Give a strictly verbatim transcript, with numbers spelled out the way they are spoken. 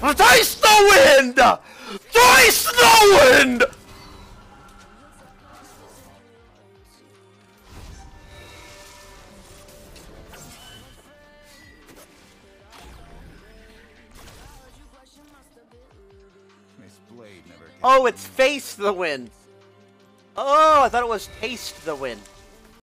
Thrice the wind! Thrice the wind! Oh, it's face the wind. Oh, I thought it was taste the wind.